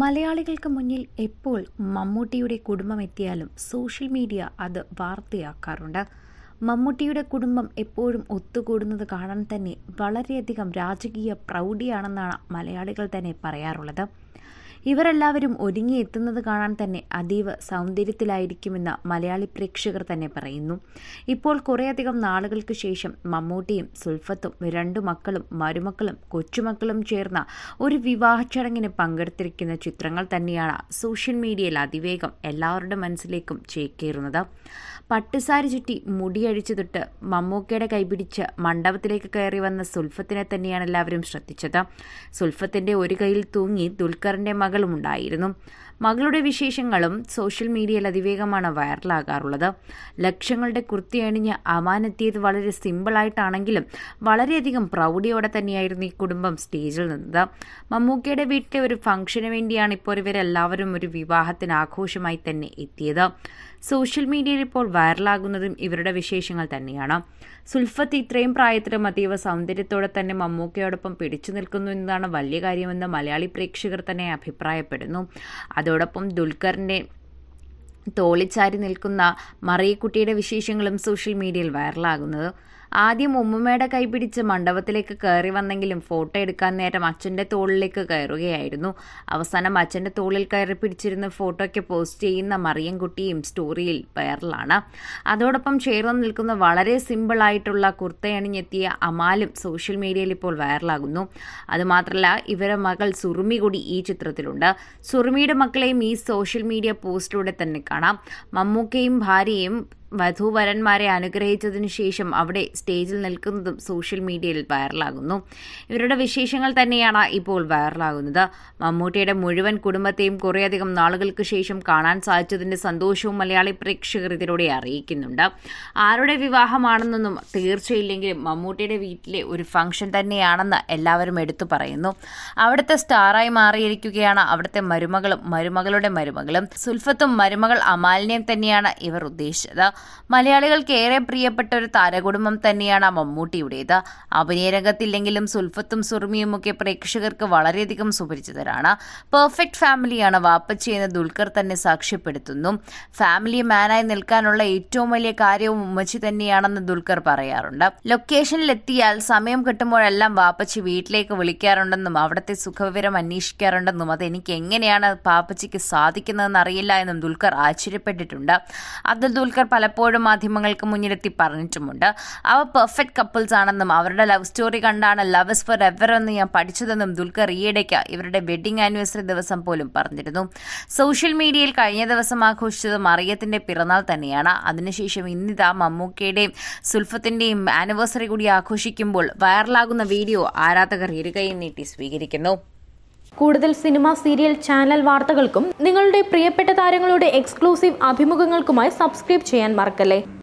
മലയാളികൾക്ക് മുന്നിൽ എപ്പോൾ മമ്മൂട്ടിയുടെ കുടുംബമെത്തിയാലും സോഷ്യൽ മീഡിയ അത് വാർത്തയാക്കാറുണ്ട്. മമ്മൂട്ടിയുടെ കുടുംബം എപ്പോഴും ഒത്തുകൂടുന്നത് കാണാൻ തന്നെ വളരെയധികം രാജകീയ പ്രൗഢിയാണെന്നാണ് മലയാളികൾ തന്നെ പറയാറുള്ളത്. ഇവരെല്ലാവരും ഒരുങ്ങിയെത്തുന്നത് കാണാൻ തന്നെ അതീവ സൗന്ദര്യത്തിലായിരിക്കുമെന്ന് മലയാളി പ്രേക്ഷകർ തന്നെ പറയുന്നു. ഇപ്പോൾ കുറേയധികം നാളുകൾക്ക് ശേഷം മമ്മൂട്ടിയും സുൽഫത്തും രണ്ടു മക്കളും മരുമക്കളും കൊച്ചുമക്കളും ചേർന്ന ഒരു വിവാഹ ചടങ്ങിന് പങ്കെടുത്തിരിക്കുന്ന ചിത്രങ്ങൾ തന്നെയാണ് സോഷ്യൽ മീഡിയയിൽ അതിവേഗം എല്ലാവരുടെ മനസ്സിലേക്കും ചേക്കേറുന്നത്. പട്ടുസാരി ചുറ്റി മുടിയഴിച്ചു തൊട്ട് മമ്മൂക്കയുടെ കൈപിടിച്ച് മണ്ഡപത്തിലേക്ക് കയറി വന്ന സുൽഫത്തിനെ തന്നെയാണ് എല്ലാവരും ശ്രദ്ധിച്ചത്. സുൽഫത്തിൻ്റെ ഒരു കൈയിൽ തൂങ്ങി ദുൽഖറിൻ്റെ മകളുമുണ്ടായിരുന്നു. മകളുടെ വിശേഷങ്ങളും സോഷ്യൽ മീഡിയയിൽ അതിവേഗമാണ് വൈറലാകാറുള്ളത്. ലക്ഷങ്ങളുടെ കുർത്തി അണിഞ്ഞ് അമാനെത്തിയത് വളരെ സിമ്പിളായിട്ടാണെങ്കിലും വളരെയധികം പ്രൗഢിയോടെ തന്നെയായിരുന്നു ഈ കുടുംബം സ്റ്റേജിൽ നിന്നത്. മമ്മൂക്കയുടെ വീട്ടിലെ ഒരു ഫംഗ്ഷന് വേണ്ടിയാണ് ഇപ്പോൾ ഇവരെല്ലാവരും ഒരു വിവാഹത്തിന് ആഘോഷമായി തന്നെ എത്തിയത്. സോഷ്യൽ മീഡിയയിൽ ഇപ്പോൾ വൈറലാകുന്നതും ഇവരുടെ വിശേഷങ്ങൾ തന്നെയാണ്. സുൽഫത്ത് ഇത്രയും പ്രായത്തിലും അതീവ സൗന്ദര്യത്തോടെ തന്നെ മമ്മൂക്കയോടൊപ്പം പിടിച്ചു നിൽക്കുന്നു എന്നതാണ് വലിയ കാര്യമെന്ന് മലയാളി പ്രേക്ഷകർ തന്നെ അഭിപ്രായപ്പെടുന്നു. അതോടൊപ്പം ദുൽഖറിൻ്റെ തോളിച്ചാരി നിൽക്കുന്ന മറിയക്കുട്ടിയുടെ വിശേഷങ്ങളും സോഷ്യൽ മീഡിയയിൽ വൈറലാകുന്നത്. ആദ്യം ഉമ്മുമ്മയുടെ കൈപിടിച്ച് മണ്ഡപത്തിലേക്ക് കയറി വന്നെങ്കിലും ഫോട്ടോ എടുക്കാൻ നേരം അച്ഛൻ്റെ തോളിലേക്ക് കയറുകയായിരുന്നു. അവസാനം അച്ഛൻ്റെ തോളിൽ കയറി പിടിച്ചിരുന്ന ഫോട്ടോയ്ക്ക് പോസ്റ്റ് ചെയ്യുന്ന മറിയംകുട്ടിയും സ്റ്റോറിയിൽ വൈറലാണ്. അതോടൊപ്പം ചേർന്ന് നിൽക്കുന്ന വളരെ സിമ്പിളായിട്ടുള്ള കുർത്തയണിഞ്ഞെത്തിയ അമാലും സോഷ്യൽ മീഡിയയിൽ ഇപ്പോൾ വൈറലാകുന്നു. അതുമാത്രമല്ല ഇവരുടെ മകൾ സുറുമി കൂടി ഈ ചിത്രത്തിലുണ്ട്. സുറുമിയുടെ മക്കളെയും ഈ സോഷ്യൽ മീഡിയ പോസ്റ്റിലൂടെ തന്നെ കാണാം. മമ്മൂക്കയും ഭാര്യയും വധൂവരന്മാരെ അനുഗ്രഹിച്ചതിനു ശേഷം അവിടെ സ്റ്റേജിൽ നിൽക്കുന്നതും സോഷ്യൽ മീഡിയയിൽ വൈറലാകുന്നു. ഇവരുടെ വിശേഷങ്ങൾ തന്നെയാണ് ഇപ്പോൾ വൈറലാകുന്നത്. മമ്മൂട്ടിയുടെ മുഴുവൻ കുടുംബത്തെയും കുറേയധികം നാളുകൾക്ക് ശേഷം കാണാൻ സാധിച്ചതിൻ്റെ സന്തോഷവും മലയാളി പ്രേക്ഷകർ ഇതിലൂടെ അറിയിക്കുന്നുണ്ട്. ആരുടെ വിവാഹമാണെന്നൊന്നും തീർച്ചയില്ലെങ്കിലും മമ്മൂട്ടിയുടെ വീട്ടിലെ ഒരു ഫംഗ്ഷൻ തന്നെയാണെന്ന് എല്ലാവരും എടുത്തു പറയുന്നു. അവിടുത്തെ സ്റ്റാറായി മാറിയിരിക്കുകയാണ് അവിടുത്തെ മരുമകളും മരുമകളുടെ മരുമകളും. സുൽഫത്തും മരുമകൾ അമാലിനെയും തന്നെയാണ് ഇവർ ഉദ്ദേശിച്ചത്. മലയാളികൾക്ക് ഏറെ പ്രിയപ്പെട്ട ഒരു താരകുടുംബം തന്നെയാണ് മമ്മൂട്ടിയുടേത്. അഭിനയ രംഗത്തില്ലെങ്കിലും സുൽഫത്തും സുറുമിയും ഒക്കെ പ്രേക്ഷകർക്ക് വളരെയധികം സുപരിചിതരാണ്. പെർഫെക്റ്റ് ഫാമിലിയാണ് വാപ്പച്ചി എന്ന് ദുൽഖർ തന്നെ സാക്ഷ്യപ്പെടുത്തുന്നു. ഫാമിലി മാനായി നിൽക്കാനുള്ള ഏറ്റവും വലിയ കാര്യവും ഉമ്മച്ചി തന്നെയാണെന്ന് ദുൽഖർ പറയാറുണ്ട്. ലൊക്കേഷനിലെത്തിയാൽ സമയം കിട്ടുമ്പോഴെല്ലാം വാപ്പച്ചി വീട്ടിലേക്ക് വിളിക്കാറുണ്ടെന്നും അവിടുത്തെ സുഖവിവരം അന്വേഷിക്കാറുണ്ടെന്നും അതെനിക്ക് എങ്ങനെയാണ് പാപ്പച്ചിക്ക് സാധിക്കുന്നതെന്ന് അറിയില്ല എന്നും ദുൽഖർ ആശ്ചര്യപ്പെട്ടിട്ടുണ്ട്. അത് ദുൽഖർ പലപ്പോഴും മാധ്യമങ്ങൾക്ക് മുന്നിലെത്തി പറഞ്ഞിട്ടുമുണ്ട്. അവ പെർഫെക്റ്റ് കപ്പിൾസ് ആണെന്നും അവരുടെ ലവ് സ്റ്റോറി കണ്ടാണ് ലവ്സ് ഫോർ എവർ എന്ന് ഞാൻ പഠിച്ചതെന്നും ദുൽഖർ ഈയിടയ്ക്ക് ഇവരുടെ വെഡിങ് ആനിവേഴ്സറി ദിവസം പോലും പറഞ്ഞിരുന്നു. സോഷ്യൽ മീഡിയയിൽ കഴിഞ്ഞ ദിവസം ആഘോഷിച്ചത് മറിയത്തിൻ്റെ പിറന്നാൾ തന്നെയാണ്. അതിനുശേഷം ഇന്നിതാ മമ്മൂക്കയുടെയും സുൽഫത്തിൻ്റെയും ആനിവേഴ്സറി കൂടി ആഘോഷിക്കുമ്പോൾ വൈറലാകുന്ന വീഡിയോ ആരാധകർ ഇരുകയും നീട്ടി സ്വീകരിക്കുന്നു. കൂടുതൽ സിനിമ, സീരിയൽ, ചാനൽ വാർത്തകൾക്കും നിങ്ങളുടെ പ്രിയപ്പെട്ട താരങ്ങളുടെ എക്സ്ക്ലൂസീവ് അഭിമുഖങ്ങൾക്കുമായി സബ്സ്ക്രൈബ് ചെയ്യാൻ മറക്കല്ലേ.